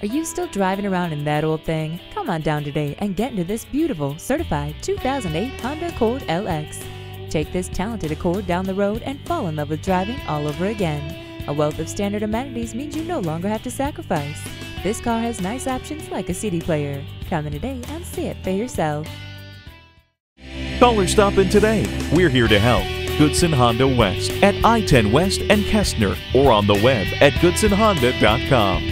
Are you still driving around in that old thing? Come on down today and get into this beautiful, certified 2008 Honda Accord LX. Take this talented Accord down the road and fall in love with driving all over again. A wealth of standard amenities means you no longer have to sacrifice. This car has nice options like a CD player. Come in today and see it for yourself. Call or stop in today. We're here to help. Goodson Honda West at I-10 West and Kestner, or on the web at goodsonhonda.com.